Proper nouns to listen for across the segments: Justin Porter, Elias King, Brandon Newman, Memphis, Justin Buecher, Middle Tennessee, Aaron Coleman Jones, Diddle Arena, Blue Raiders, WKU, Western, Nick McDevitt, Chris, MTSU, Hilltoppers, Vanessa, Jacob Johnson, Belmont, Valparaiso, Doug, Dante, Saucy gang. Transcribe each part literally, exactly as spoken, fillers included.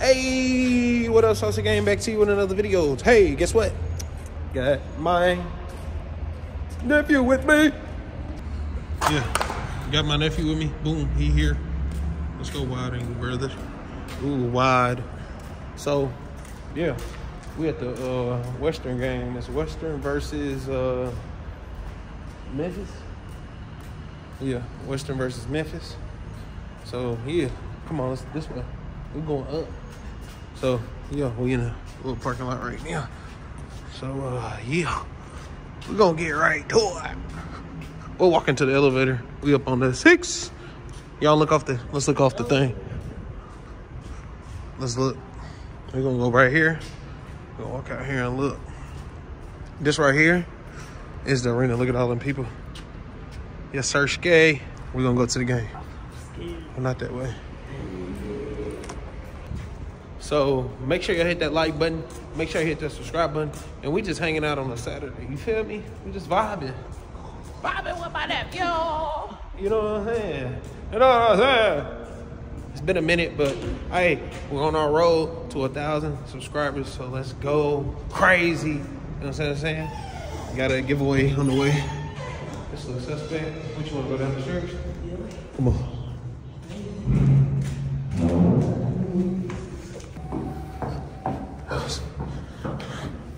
Hey, what up, Saucy Gang? Back to you with another video. Hey, guess what? Got my nephew with me. Yeah, got my nephew with me. Boom, he here. Let's go wide angle, brother. Ooh, wide. So, yeah, we at the uh, Western game. It's Western versus uh, Memphis. Yeah, Western versus Memphis. So, yeah, come on, let's this way. We're going up. So, yeah, we in a little parking lot right now. So, uh, yeah, we're going to get right to it. We're walking to the elevator. We up on the six. Y'all look off the, let's look off the thing. Let's look. We're going to go right here. We're going to walk out here and look. This right here is the arena. Look at all them people. Yes, sir, Skay. We're going to go to the game. We're not that way. So make sure you hit that like button. Make sure you hit that subscribe button. And we just hanging out on a Saturday. You feel me? We just vibing. Vibing with my nephew. You know what I'm saying? You know what I'm saying? It's been a minute, but hey, we're on our road to a thousand subscribers. So let's go crazy. You know what I'm saying? Got a giveaway on the way. This looks suspect. What you want to go down the church? Come on.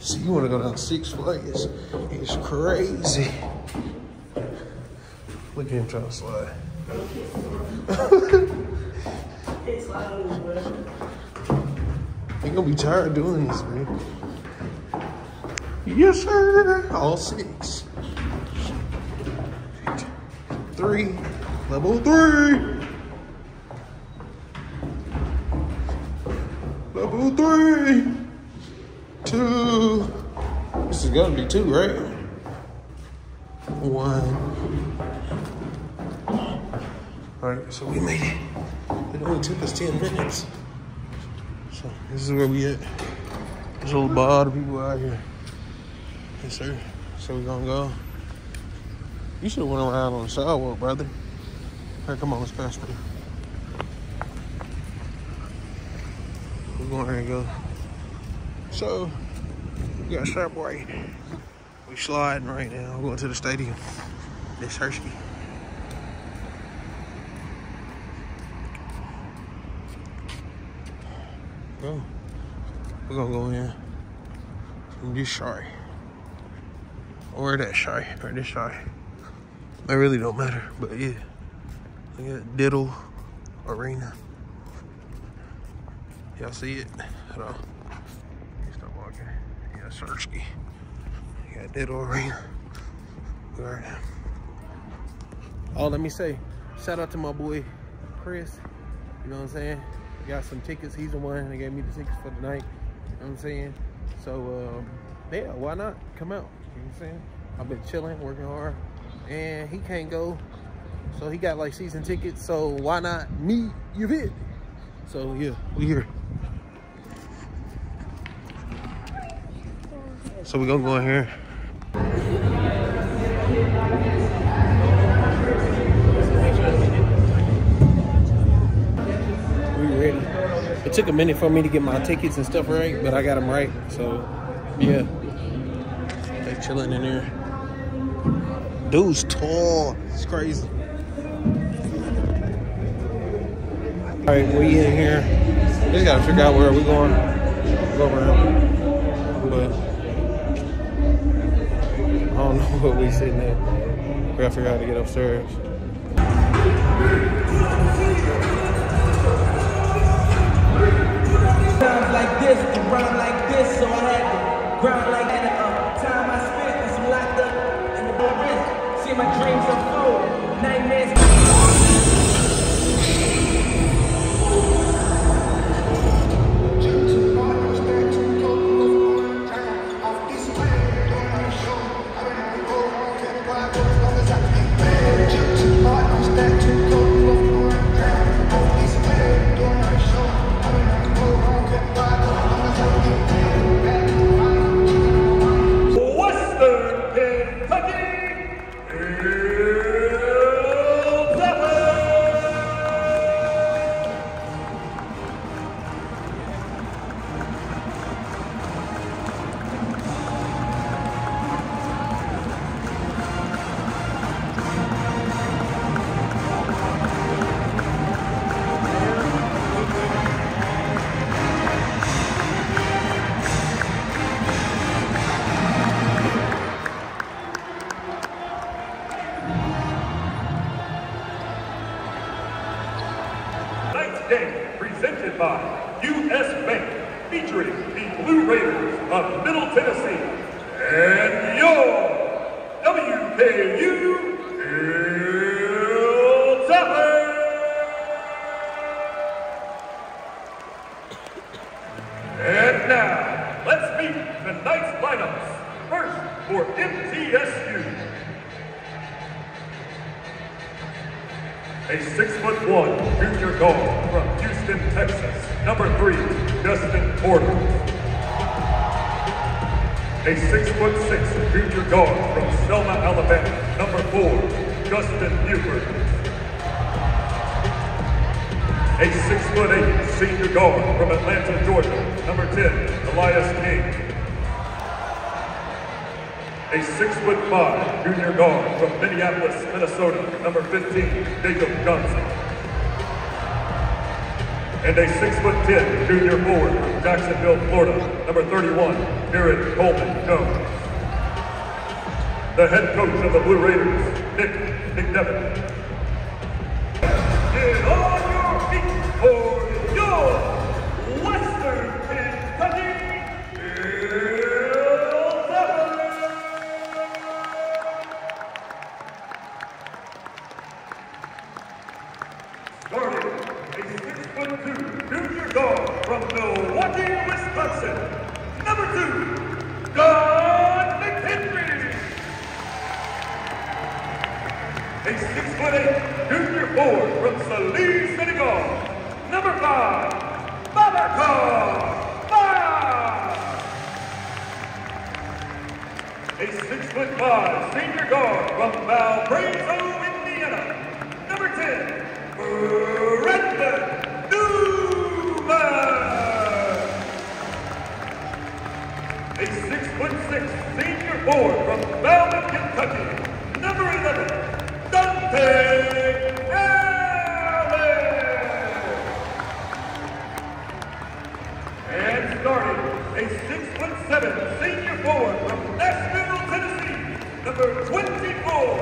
So you want to go down Six Flags? It's crazy. Look at him trying to slide. You're gonna be tired of doing this, man. Yes, sir. All six. Three. Level three. Level three. Two. This is gonna be two, right? One. All right, so we made it. It only took us ten minutes. So this is where we at. There's a little bar of people out here. Yes, sir. So we're gonna go. You should have went on out on the sidewalk, brother. All right, come on, let's pass through. We're going there and go. So, we got sharp right. We sliding right now. We're going to the stadium. This Hershey. Go. We're going to go in and get shy. Or that shy. Or this shy. It really don't matter, but yeah. Look at Diddle Arena. Y'all see it? Hold on. Sersky. You got Diddle Arena. Right. Oh, let me say, shout out to my boy Chris. You know what I'm saying? We got some tickets. He's the one that gave me the tickets for the night. You know what I'm saying? So, um, yeah, why not? Come out. You know what I'm saying? I've been chilling, working hard. And he can't go. So, he got like season tickets. So, why not me? You fit. So, yeah, we here. So we're gonna go in here. We ready. It took a minute for me to get my tickets and stuff right, but I got them right. So yeah, they chilling in there. Dude's tall. It's crazy. All right, we in here. We just gotta figure out where we're going. Go around, but. I don't know what we sitting at. We gotta figure out how to get upstairs. Times like this, around like this, so I had to ground like that. The time I spent was locked up in the building. See my dreams unfold, nightmares. That to go U S Bank, featuring the Blue Raiders of Middle Tennessee, and your W K U Hilltoppers! And now, let's meet the night's lineups. First, for M T S U. A six foot one junior guard from Houston, Texas, number three, Justin Porter. A six foot six junior guard from Selma, Alabama, number four, Justin Buecher. A six foot eight senior guard from Atlanta, Georgia, number ten, Elias King. A six foot five junior guard from Minneapolis, Minnesota, number fifteen, Jacob Johnson. And a six foot ten junior forward from Jacksonville, Florida, number thirty-one, Aaron Coleman Jones. The head coach of the Blue Raiders, Nick McDevitt. Get on your feet for your Western Kentucky. A six foot five senior guard from Valparaiso, Indiana, number ten, Brandon Newman. A six foot six senior forward from Belmont, Kentucky, number eleven, Dante. And starting, a six foot seven senior forward from Nashville, Tennessee, number twenty-four,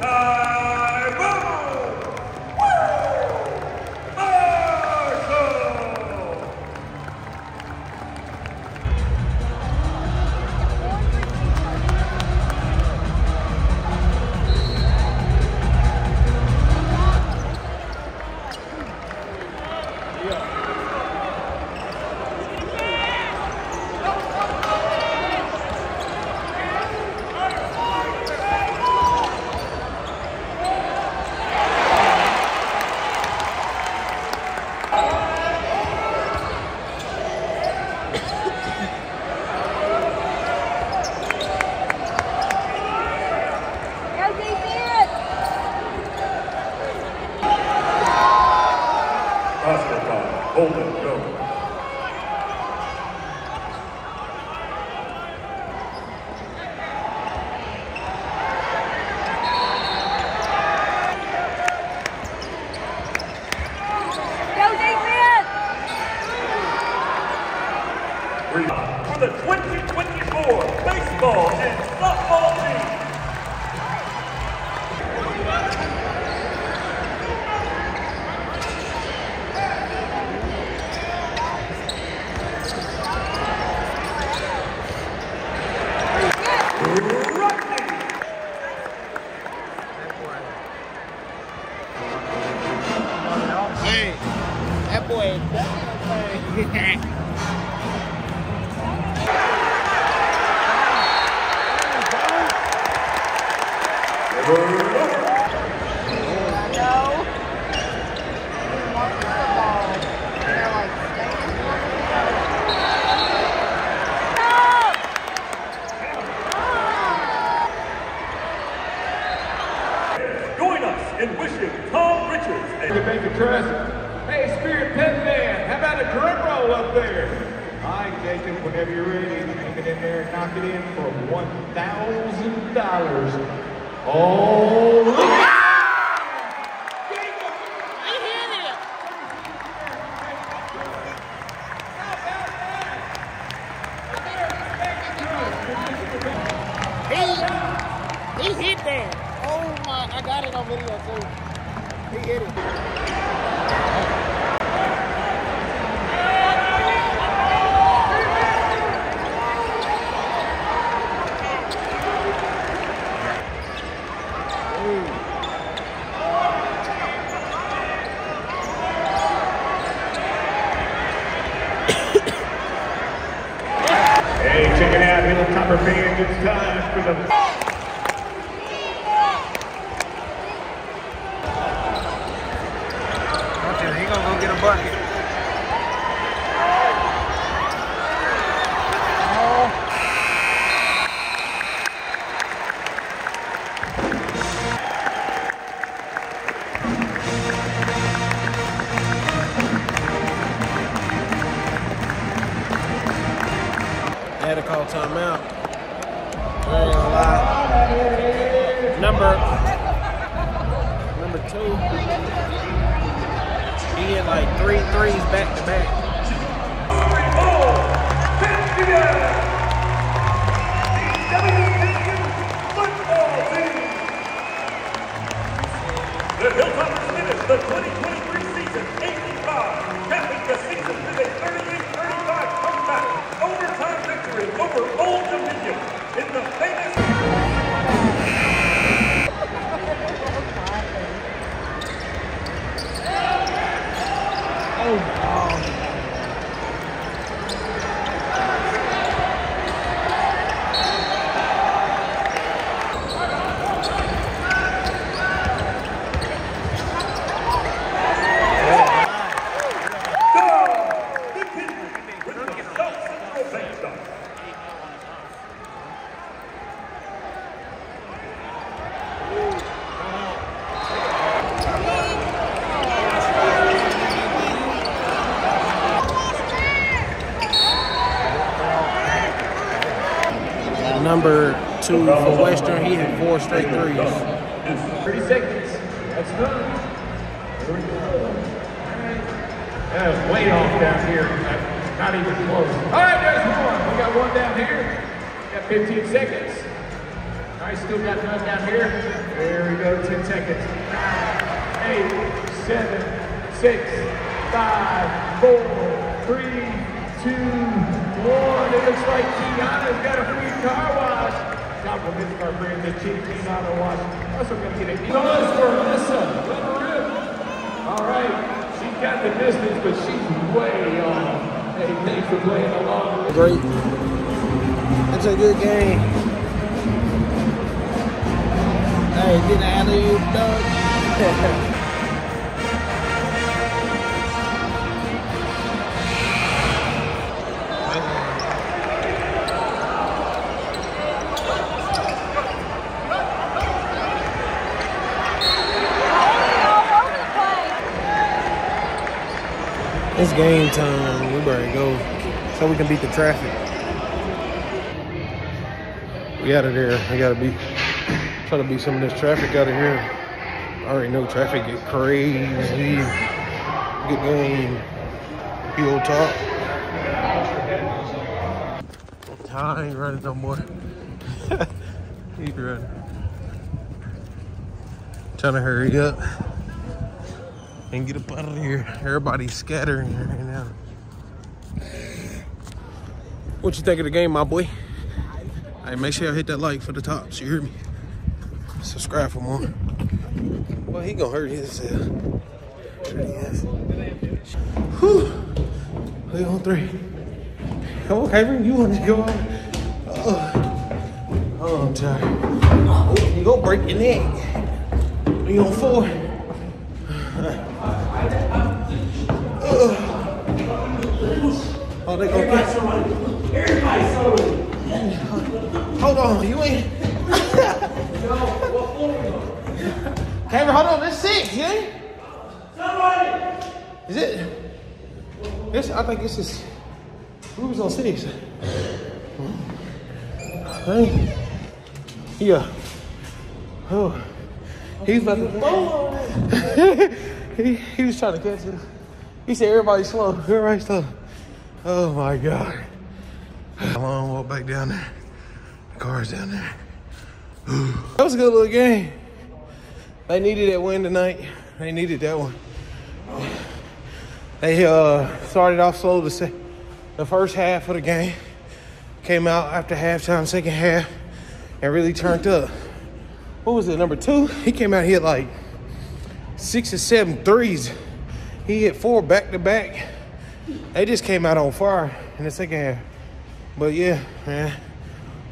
Tyrone Woo! Marshall! Yeah. For the twenty twenty-four baseball and softball team. Hey, that boy, that boy. And wishing Tom Richards and you make a Chris. Hey, Spirit Pet Man, how about a drum roll up there? All right, Jacob, whenever you're ready, take it in there and knock it in for one thousand dollars. Oh, look out! Jacob! I hit it! How about that? He, he hit that. Oh my, I got it on video too. He hit it. for being a good time for the... He's gonna go get a bucket. I had to call timeout. I ain't gonna lie. Number, number two. He had like three threes back to back. The W K U football team. The Hilltoppers finished the twenty twenty-three season eight and five, capping the season with a thirty-eight thirty-five comeback overtime victory over Old Dominion in the famous. Oh, oh. Number two for Western, he hit four straight threes. thirty seconds. That's good. There we go. That was way off down here. Not even close. All right, there's one. We got one down here. We got fifteen seconds. All right, still got none down here. There we go. ten seconds. Eight, seven, six, five, four, three, two. One, it looks like Gianna's got a free car wash. Compliments our friend, the Chief Gianna wash. Also going to get a... Goes for Vanessa. All right, she got the distance, but she's way off. Hey, thanks for playing along. Great. That's a good game. Hey, didn't alley-oop, Doug. It's game time, we better go so we can beat the traffic. We out of there, we gotta beat, try to beat some of this traffic out of here. I already know traffic get crazy. Good game, Hilltop. I ain't running no more. Keep running. Trying to hurry up and get up out of here. Everybody's scattering right now. What you think of the game, my boy? Hey, make sure y'all hit that like for the tops, you hear me? Subscribe for more. Well, he gonna hurt himself. There he is. Whew. Play on three. Come on, Cameron, you wanna go on? Oh, oh I'm tired. Oh, you gonna break your neck. You on four? Oh, they go get somebody. Everybody's somebody. Hold on, you ain't. Cameron, hold on, that's six, yeah? Somebody! Is it? This, I think this is. We was on six. Right? Yeah. Oh. He was about to. he, he was trying to catch it. He said, everybody's slow. Everybody's slow. Oh my God. A long walk back down there. The car's down there. Ooh. That was a good little game. They needed that win tonight. They needed that one. They uh, started off slow the, se the first half of the game. Came out after halftime, second half, and really turned up. What was it, number two? He came out, he hit like six or seven threes. He hit four back to back. They just came out on fire in the second half. But yeah, man,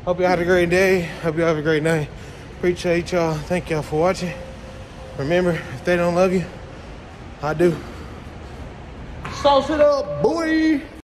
Hope y'all had a great day. Hope y'all have a great night. Appreciate y'all. Thank y'all for watching. Remember, if they don't love you, I do. Sauce it up, boy.